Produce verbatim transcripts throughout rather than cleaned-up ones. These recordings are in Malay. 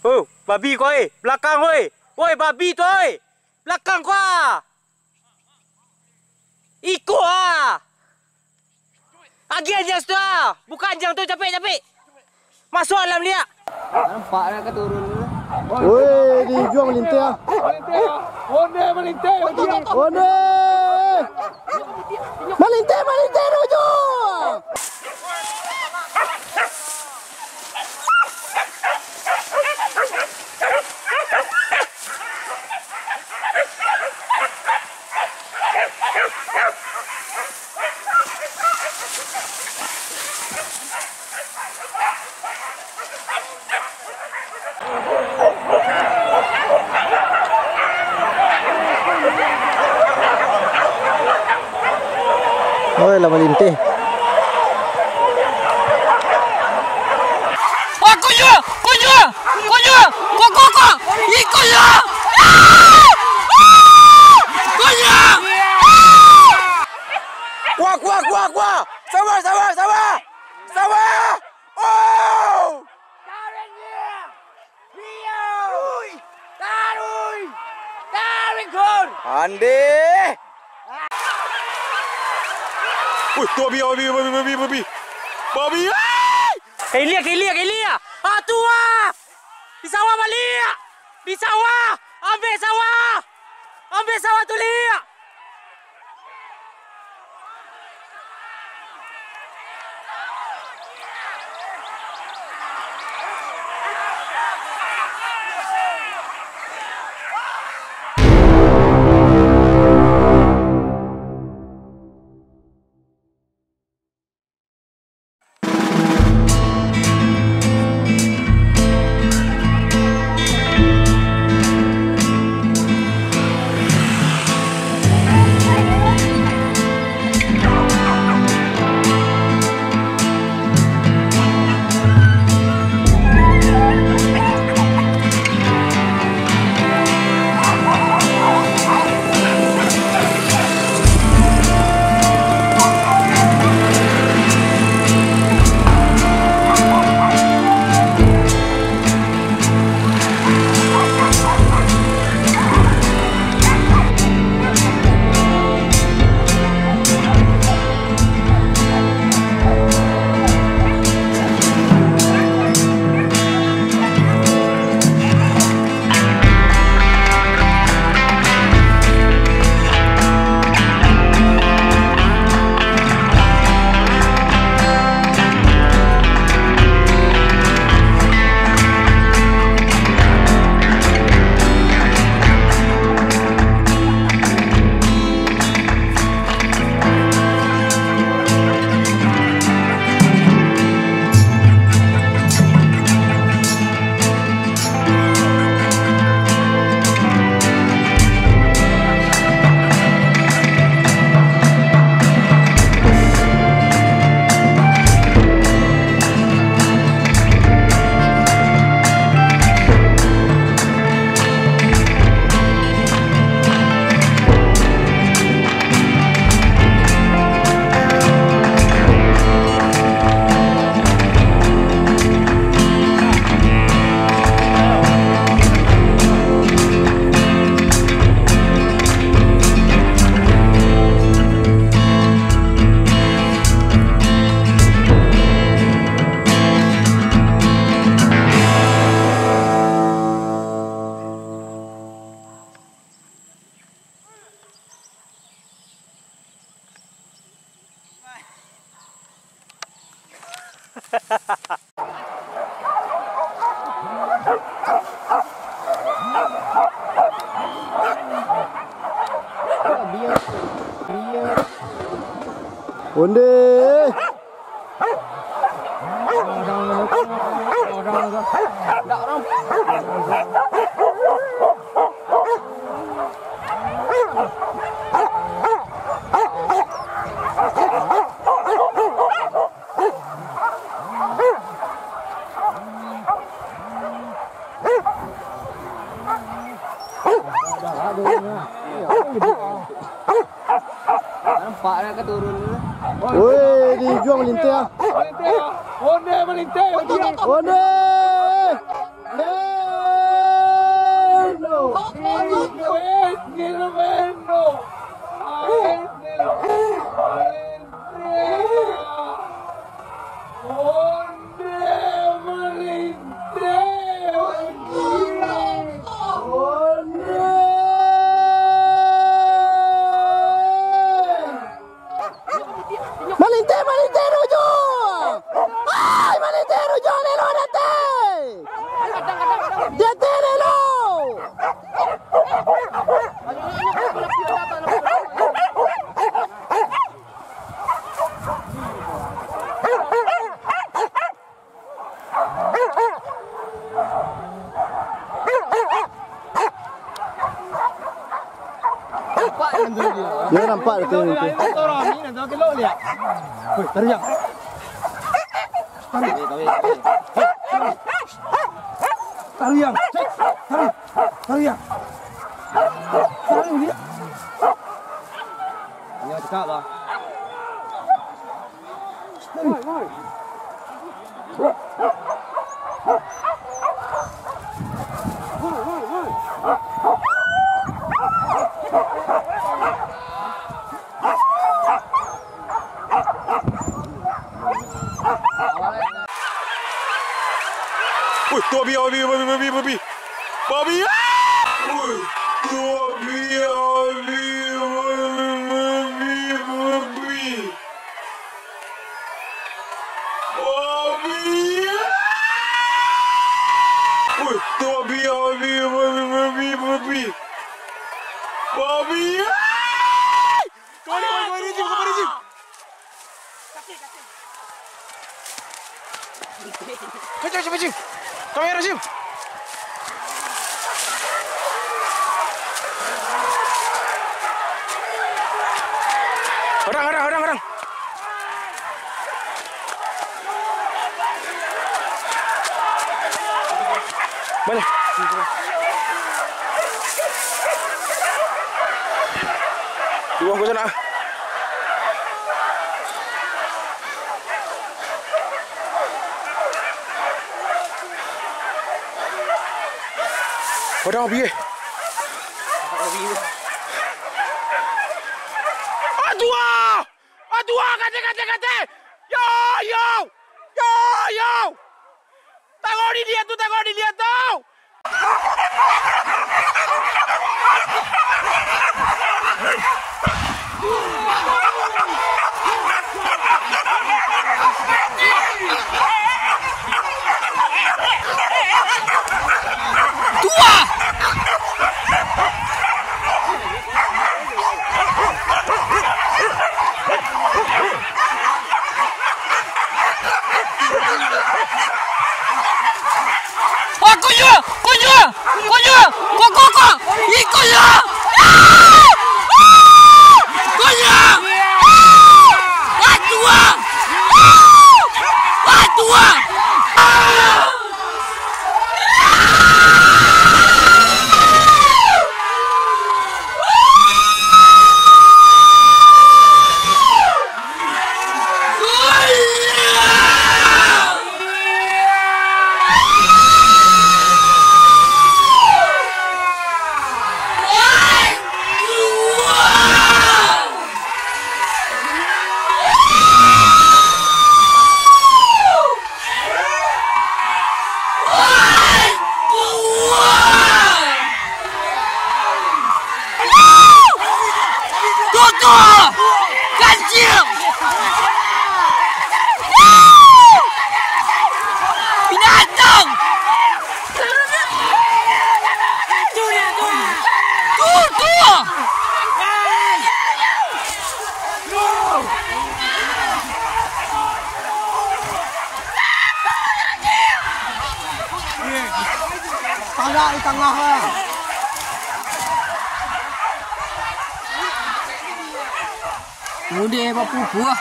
Oh, babi kau eh, belakang oi. Oi babi tu oi. Belakang kau ah. Ikut ah. Agian jang tu ah. Bukan jang tu capek-capek. Masuk dalam dia. Nampak nak ke turun dulu. Oi, dia jual melintir ah. Melintir ah. Honda melintir. Honda. Melintir, melintir rojo. Ôi là melintir. Ôi con dừa, con dừa, con dừa, con con con, đi con dừa. Con dừa. Qua qua qua qua, sabar sabar sabar, sabar. Oh. Tarik dia, dia. Tarik, tarik con. Andi. Oi, tu babi, babi, babi, babi, babi, babi. Kelia, kelia, kelia. Ah tu ah. Di sawah balik. Di sawah. Ambil sawah. Ambil sawah tu lia. Onde. Nampak nak ke turun dulu. Oi, dia jual melintir ah. Melintir ah. Honda melintir. Honda. Honda. Dia nampak tu nanti. Orang ni nak gelok dia. Oi, terjang. Tarik, tarik. Terjang. Tarik. Terjang. Tarik dia. Dia cakap lah. Tarik, tarik. Bobby, Bobby, Bobby, Bobby, Bobby, Bobby, Come here, Rajib! Orang, orang, orang, orang! Balik! Dibuang ke sana! Orang biye. Orang biye. Adua, adua, kata kata kata. Yo yo, yo yo. Tangkap dia tu, tangkap dia tu. Di tengah lah. Muda bapu buah.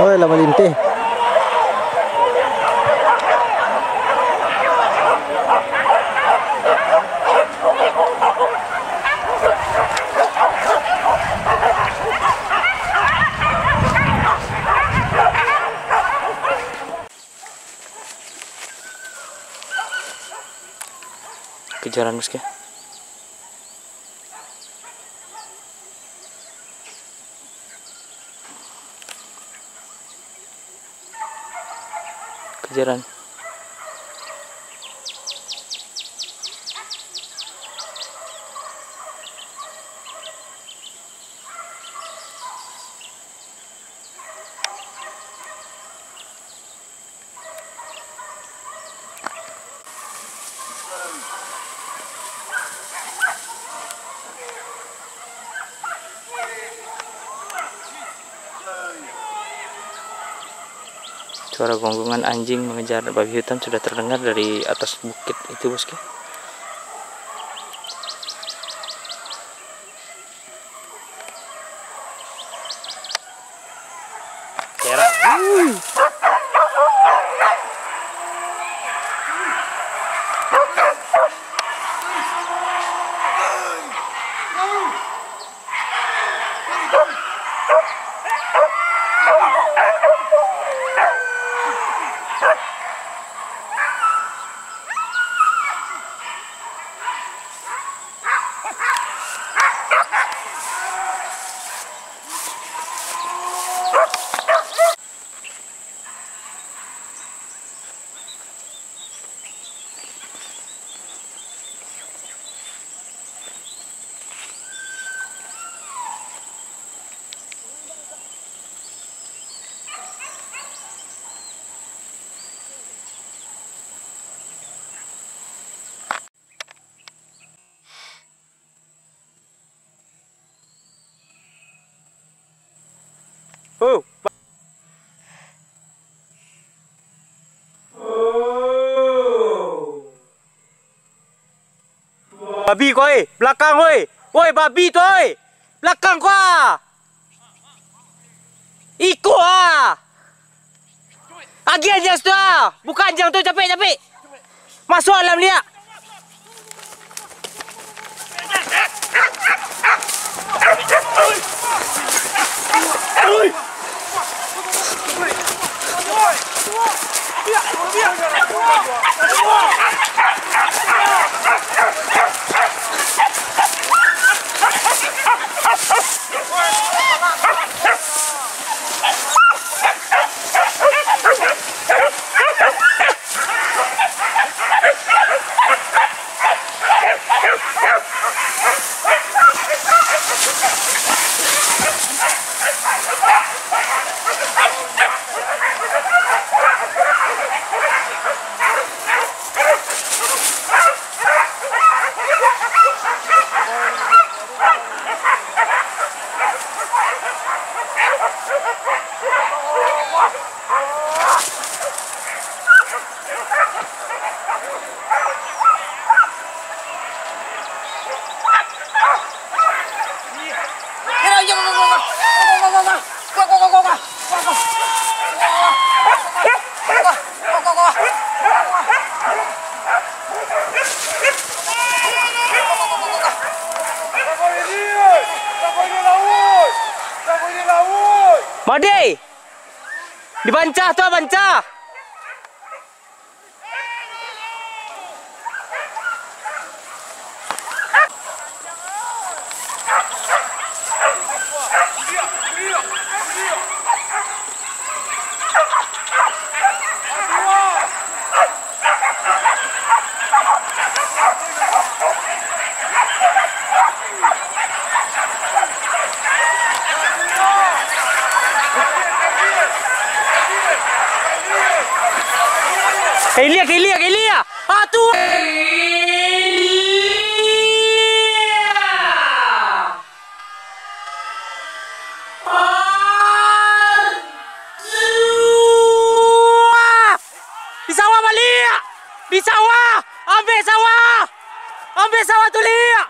Ôi là mà điểm tê kejaran meski kejaran Suara gonggongan anjing mengejar babi hutan sudah terdengar dari atas bukit itu, bosku. Oh! Oh! Babi kau eh! Belakang woi! Woi babi tu eh! Belakang kau! Ikut ah! Agi anjang tu ah! Buka anjang tu capek-capek! Masuk dalam dia! Madai! Dibancah tu, bancah! Elia, Elia, Elia, ah tu. Di sawah Malia, di sawah, ambil sawah, ambil sawah tu Lia.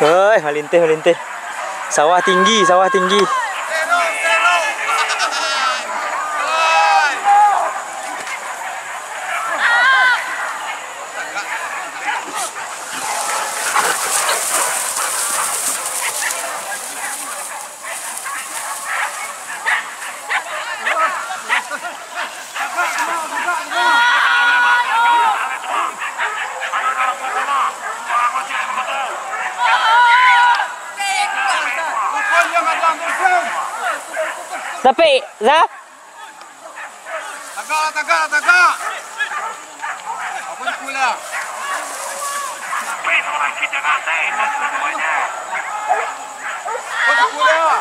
Hei, halinteh, halinteh. Sawah tinggi, sawah tinggi. Let's go! Tepi, Zah. Tegak, tegak, tegak. Apa ni pula? Tepi orang kita kasih. Apa ni pula?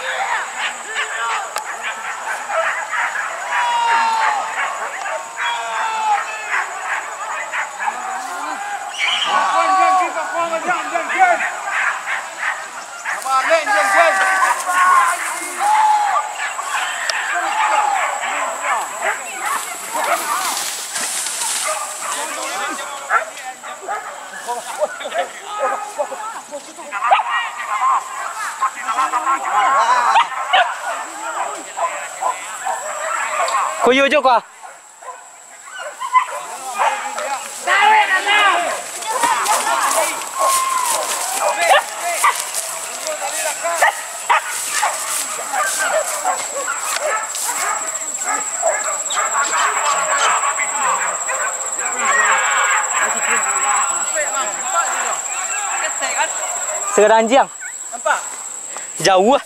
Kuyu juga. Segera anjing. Nampak? Jauh lah.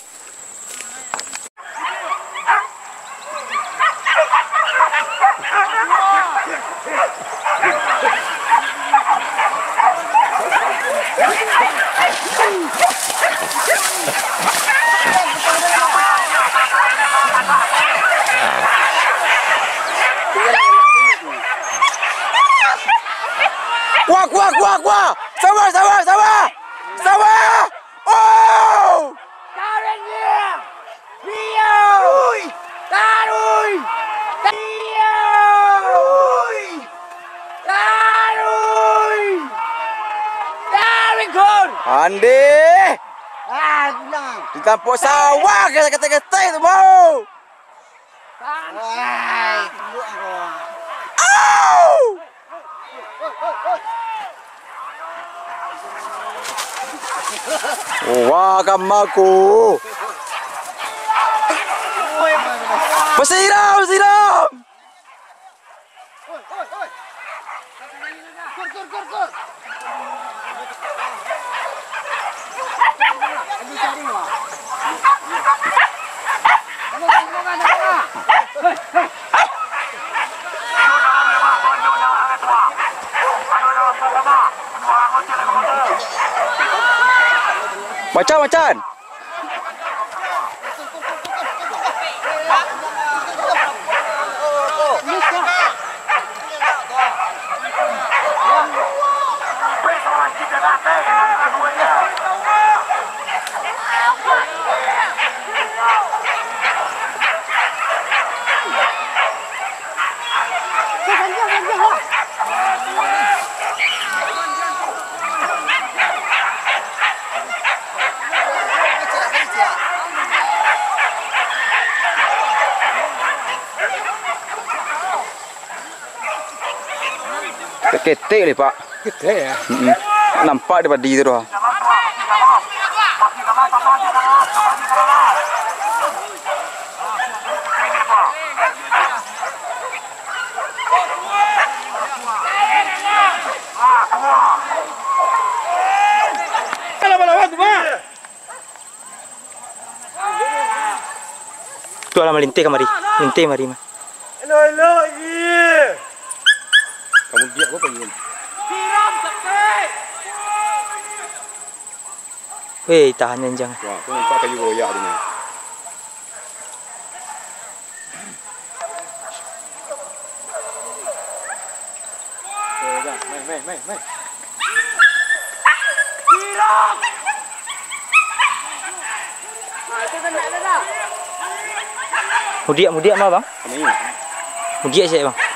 Wah, wah, wah, wah. Sabar, sabar, sabar. Sabar. Oh! Taruh! Biar! Taruh! Biar! Taruh! Taruh kon. Andi. Ah, bilang. Ditampuk sawah kata-kata itu mau. Wah, tembok kau. Au! Wah, kamaku. Bersiram, bersiram. Kor, kor, kor, kor. Aduh, cari lah. Kamu kan, kamu kan, kamu kan. Hei, hei. Macam macam. Ketek ni pak. Ketek ya. Nampak daripada itu dah. Tu alam lintik kemari, lintik mari mah. Hello hello. Kamu dia apa ni? Hiram Zapti. Wei, tahan jangan. Wah, kau nampak kayu royak ni. Mai, mai, mai, mai. Hiram. Mai tu benar dah. Mudiak, mudiak mah bang. Mudiak saya bang.